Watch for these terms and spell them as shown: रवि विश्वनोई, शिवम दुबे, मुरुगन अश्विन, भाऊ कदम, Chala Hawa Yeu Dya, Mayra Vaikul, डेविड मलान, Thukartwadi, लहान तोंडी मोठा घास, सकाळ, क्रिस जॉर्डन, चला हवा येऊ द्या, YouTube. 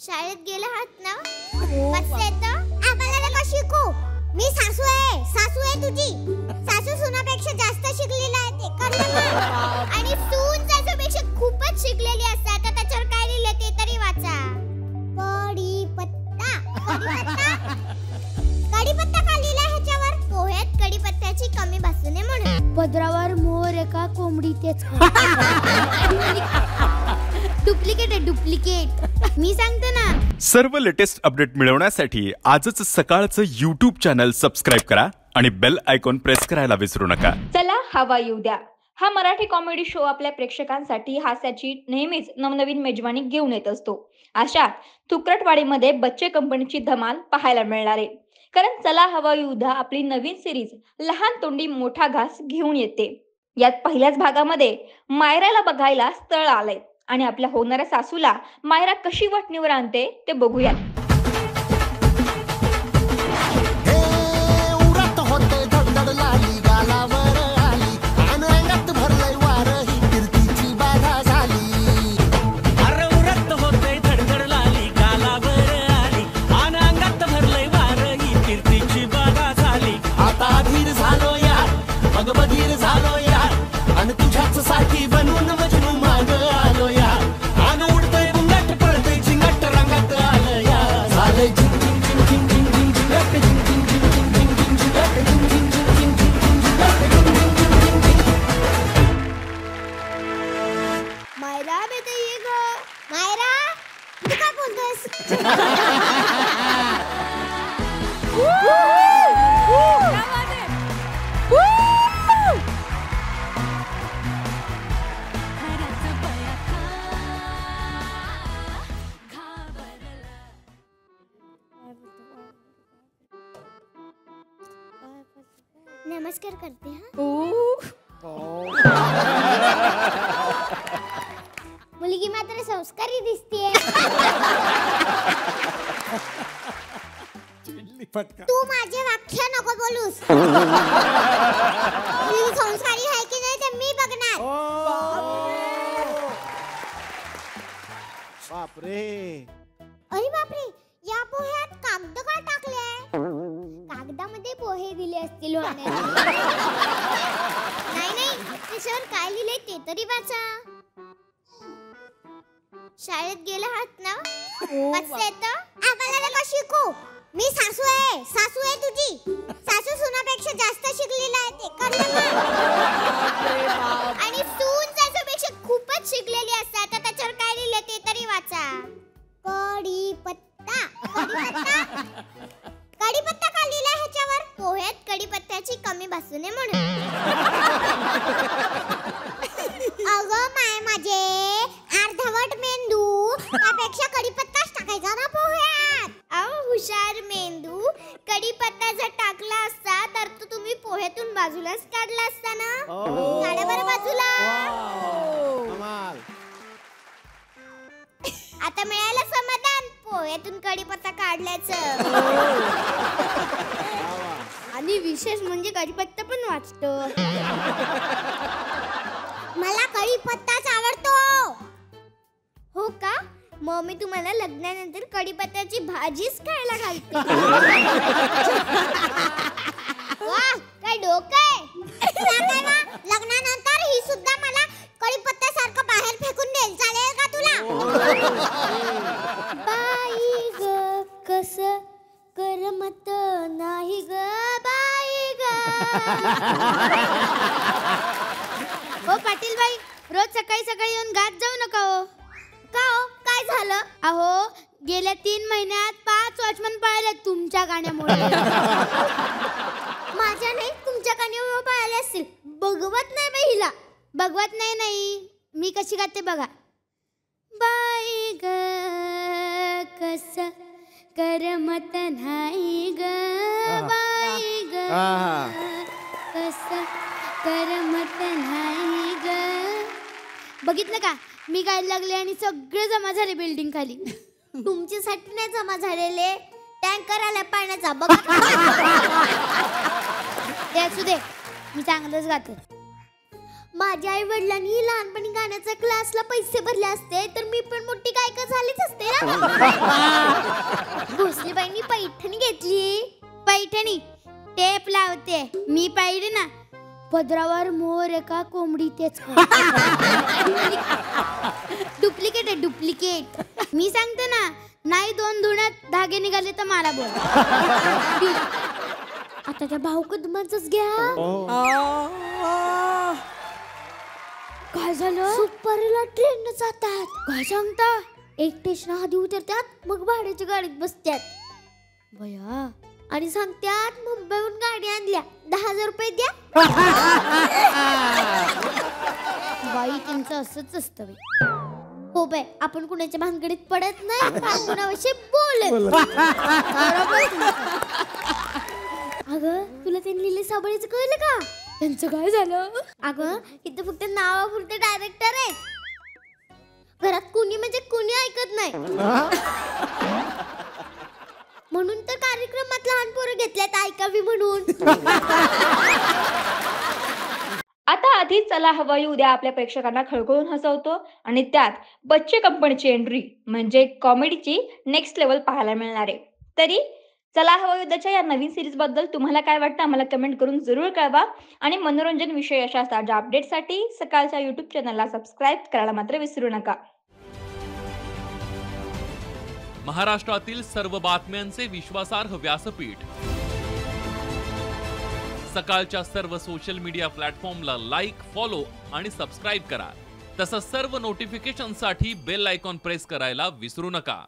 शाळेत गेला आहात ना? कसं येतं? आम्हाला नको शिकू. मी सासू आहे तुझी. सासू सुनापेक्षा जास्त शिकलेली आहे कळलं ना? आणि सून सासूपेक्षा खूपच शिकलेली असतात. आता त्याच्यावर काय लिहिले ते तरी वाचा. कढीपत्ता का लिहिला ह्याच्यावर? पोह्यात कढीपत्त्याची कमी भासू नये म्हणून. पदरावर मोर एका कोंबडीतेच. डुप्लिकेट है डुप्लिकेट. मी सांगते ना. सर्व लेटेस्ट अपडेट मिळवण्यासाठी आजच सकाळचं YouTube चॅनल सबस्क्राइब करा आणि बेल आयकॉन प्रेस करायला विसरू नका. चला हवा येऊ द्या हा मराठी कॉमेडी शो आपल्या प्रेक्षकांसाठी हास्याची नेहमीच नवनवीन मेजवानी घेऊन येत असतो. अशात तुकरटवाडीमध्ये बच्चे कंपनीची धमाल पाहायला मिळणार आहे. कारण चला हवा येऊ द्या आपली नवीन सिरीज लहान तोंडी मोठा घास घेऊन येते. यात पहिल्याच भागामध्ये मायराला बघायला स्थळ आलंय आणि आपल्या होणाऱ्या सासूला मायरा कशी वाटणीवर आणते ते बघूया. नमस्कार करते हैं. मुलगी मात्र संस्कारी दिसती है. तू माझे वाक्य नको बोलूस. मुलगी संस्कारी है कि नहीं ते मी बघणार. बाप रे अरे बाप रे या पोह्यात कागद का टाकले? कागदामध्ये पोहे दिले असतील. नाही नाही त्याच्यावर काय लिहिले ते तरी वाचा. शाळेत गेला आहात ना? कसं येतं? आम्हाला नको शिकू. मी सासू आहे तुझी. सासू सुनापेक्षा जास्त शिकलेली आहे ते कळलं ना? आणि सून सासूपेक्षा खूपच शिकलेली असते. आता त्याच्यावर काय लिहिले ते तरी वाचा. कढीपत्ता का लिहिला ह्याच्यावर? पोह्यात कढीपत्त्याची कमी भासू नये म्हणून. अगं माय माझे अर्धवट मेंदू त्यापेक्षा कढीपत्ताच टाकायचा ना पोह्यात. अहो हुशार मेंदू कढीपत्ता जर टाकला असता तर तो तुम्ही पोह्यातून बाजूलाच काढला असता ना. काढा बरं बाजूला. आता मिळालं समाधान पोह्यातून कढीपत्ता काढल्याचं. आणि विशेष म्हणजे कढीपत्ता पण वाचतो. मला कढीपत्ताच आवडतो. हो का? मग मी तुम्हाला लग्नानंतर कढीपत्त्याची भाजीच खायला घालते. वाह काय डोकं आहे. लग्नानंतर ही सुद्धा मला कढीपत्ता सारखं बाहेर फेकून देईल. चालेल का तुला? बाई ग कसं करमत नाही ग बाई ग. हो पाटील बाई रोज सकाळी सकाळी येऊन गात जाऊ नका. हो का? हो काय झालं? अहो गेल्या 3 महिन्यात 5 वॉचमन पळाले तुमच्या गाण्यामुळे. माझ्या नाही तुमच्या गाण्यामुळे पळाले असतील. बघवत नाही बाई हिला. बघवत नाही नाही मी कशी गाते बघा. बाई ग कसं करमत नाही ग बाई ग कसं करमत नाही ग. बघितलं का मी गायला लागले आणि सगळे जमा झाले बिल्डिंग खाली. तुमच्यासाठी नाही जमा झालेले टँकर आला पाण्याचा. बघा दे असू दे मी चांगलंच गाते. माझ्या आई वडिलांनी लहानपणी गाण्याचा क्लासला पैसे भरले असते तर मी पण मोठी गायिका झालीच असते ना। भोसलेबाईंनी पैठणी घेतली, पैठणी टेप लावते मी पाहिली ना, पदरावर मोर एका कोंबडी तेच डुप्लिकेट आहे डुप्लिकेट। मी सांगते ना, नाही दोन धुण्यात धागे निघाले तर मला बोल। आता त्या भाऊ कदमांचंच घ्या, काय झालं सुपरला ट्रेन जातात काय सांगता, एक स्टेशन आधी उतरतात मग भाड्याच्या गाडीत बसतात बया आणि सांगतात मुंबईहून गाडी आणल्या 10,000 रुपये द्या। बाई त्यांचं असंच असतं हो बाई, आपण कुणाच्या भानगडीत पडत नाही, कुणाविषयी बोलत अगं तुला त्यांनी लिहिले साबळीचं कळलं का, त्यांचं काय झालं? अगं इथं फक्त नावापुरते डायरेक्टर आहेत, घरात कोणी म्हणजे कोणी ऐकत नाही म्हणून तर कार्यक्रमात लहान पोरं घेतल्यात ऐकावी म्हणून। आता आधी चला हवा येऊ द्या आपल्या प्रेक्षकांना खळखळून हसवतो आणि त्यात बच्चे कंपनीची एंट्री म्हणजे कॉमेडीची नेक्स्ट लेवल पाहायला मिळणार आहे। तरी चला हवा येऊ द्याच्या या नवीन सीरीज बद्दल तुम्हाला काय वाटतं आम्हाला कमेंट करून जरूर कळवा आणि मनोरंजन विषय अशा ताज्या अपडेटसाठी सकाळच्या YouTube चॅनलला सबस्क्राइब करायला मात्र विसरू नका। महाराष्ट्रातील सर्व बातम्यांचे विश्वासार्ह व्यासपीठ सकाळच्या सर्व सोशल मीडिया प्लॅटफॉर्मला लाईक, फॉलो आणि सबस्क्राइब करा, तसंच सर्व नोटिफिकेशनसाठी बेल आयकॉन प्रेस करायला विसरू नका।